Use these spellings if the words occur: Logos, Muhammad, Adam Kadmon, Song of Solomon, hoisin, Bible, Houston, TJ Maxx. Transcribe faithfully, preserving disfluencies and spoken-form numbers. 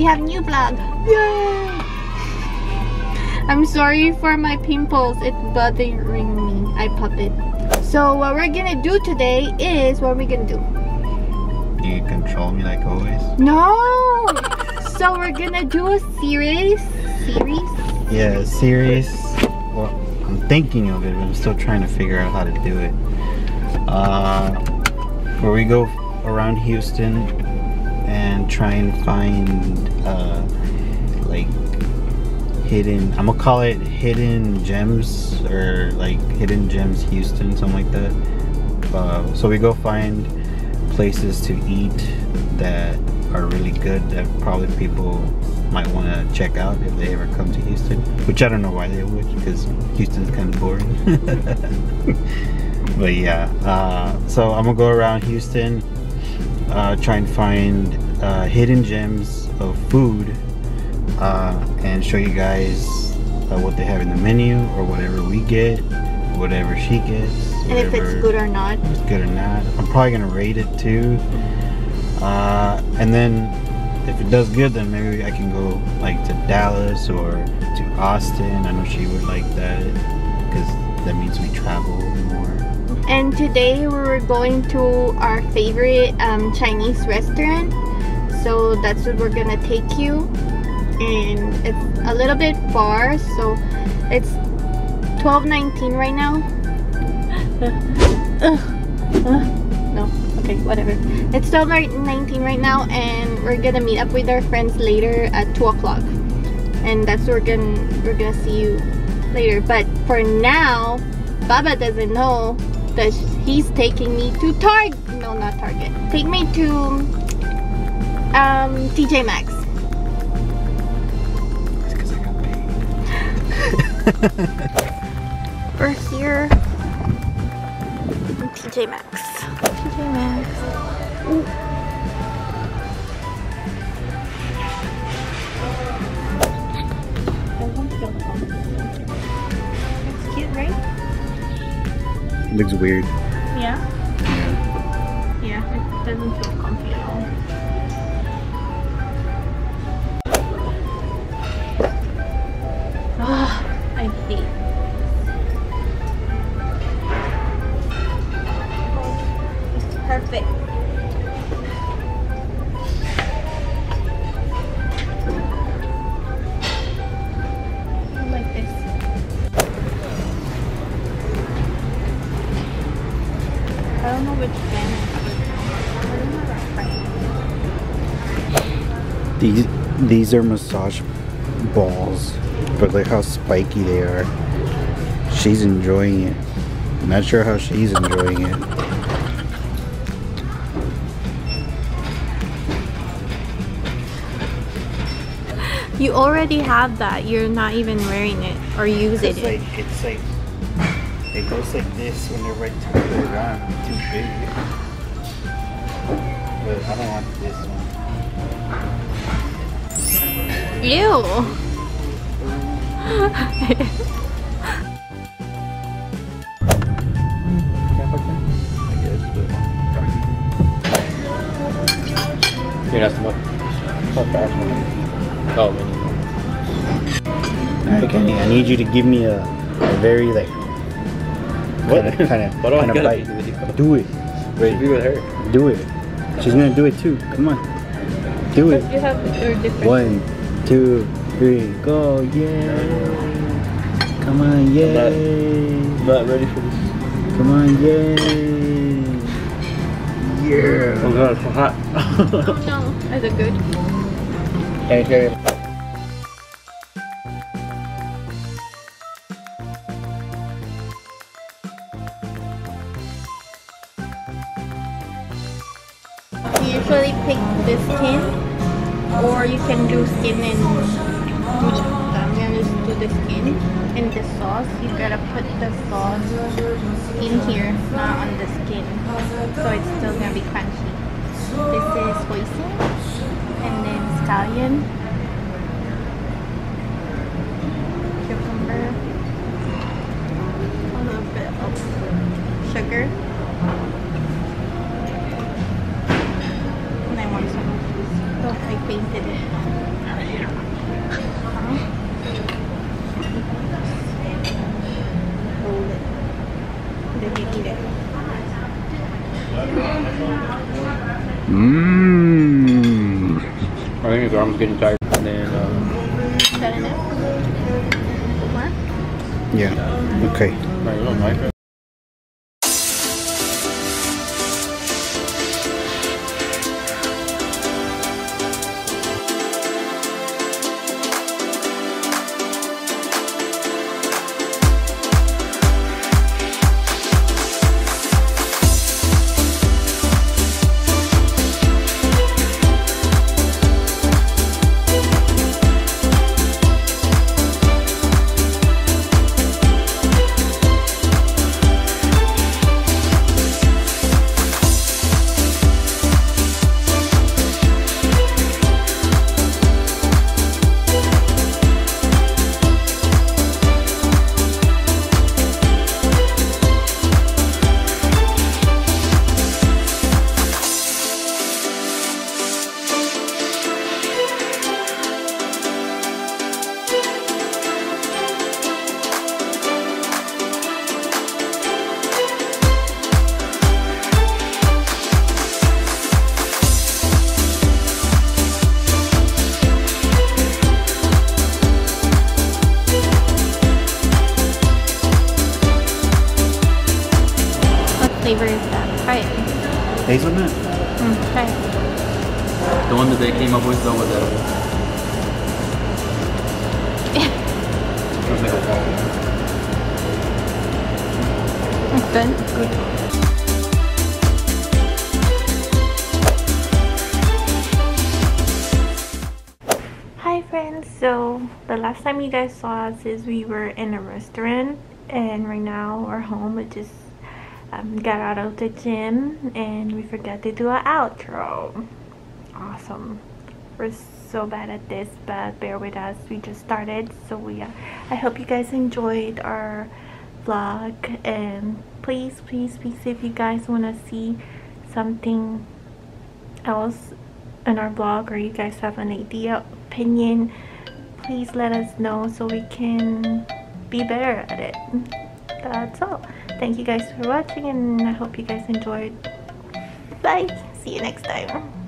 We have new vlog. Yay! I'm sorry for my pimples. It's bothering me. I pop it. So what we're gonna do today is what we're gonna do. Do you control me like always? No. So we're gonna do a series. Series? Yeah, series. Well, I'm thinking of it, but I'm still trying to figure out how to do it. Uh, where we go around Houston and try and find uh, like hidden, I'm gonna call it hidden gems, or like hidden gems Houston, something like that. Uh, so we go find places to eat that are really good that probably people might want to check out if they ever come to Houston, which I don't know why they would, because Houston's kind of boring. But yeah, uh, so I'm gonna go around Houston, uh, try and find uh, hidden gems of food, uh, and show you guys uh, what they have in the menu, or whatever we get, whatever she gets, and if it's good or not. If it's good or not. I'm probably gonna rate it too. Uh, and then if it does good, then maybe I can go like to Dallas or to Austin. I know she would like that because that means we travel more. And today we're going to our favorite um, Chinese restaurant, so that's what we're gonna take you. And it's a little bit far, so it's twelve nineteen right now. uh, uh. No, okay, whatever. It's still nineteen right now, and we're gonna meet up with our friends later at two o'clock, and that's where we're gonna we're gonna see you later. But for now, Baba doesn't know that he's taking me to Target. No, not Target. Take me to um, T J Maxx. It's because I got paid. We're here. T J Maxx. T J Maxx. Ooh. That's cute, right? It looks weird. Yeah? Yeah. Yeah, it doesn't feel comfy at all. Ah, I hate. Perfect. I like this. I don't know which one. These these are massage balls, but look how spiky they are. She's enjoying it. I'm not sure how she's enjoying it. You already have that. You're not even wearing it or using it. Like, it's like, it goes like this when they're right turned around. It's too big. But I don't want this one. Ew. You're not so bad. Oh, alright, Kenny, I need you to give me a, a very like what kind of kind of bite. Do it. Wait, be with her. Do it. She's gonna do it too. Come on, do it. You have different. One, two, three, go! Yeah. Come on, yeah. I'm not ready for this. Come on, yeah. Yeah. Oh god, it's so hot. No, is it good? Thank you. You usually pick this tin, or you can do skin and mucho. I'm gonna just do the skin and the sauce. You gotta put the sauce in here, not on the skin, so it's still gonna be crunchy. This is hoisin, and then scallion, cucumber, a little bit of sugar, and I want some. Oh, I painted it. can eat it. Mmm. I think his arm's getting tired. And then, um, is that enough? More? Yeah. Okay. No, you don't like it. Flavor is that? Try it. Hazelnut? Mm, try it. The one that they came up with though was edible. Yeah. It was like a it's good. It's good. Hi friends. So the last time you guys saw us is we were in a restaurant, and right now we're home, which is Um, got out of the gym and we forgot to do an outro. Awesome. We're so bad at this, but bear with us. We just started, so we. Uh, I hope you guys enjoyed our vlog, and please, please, please, if you guys want to see something else in our vlog, or you guys have an idea, opinion, please let us know so we can be better at it. That's all. Thank you guys for watching, and I hope you guys enjoyed. Bye. See you next time.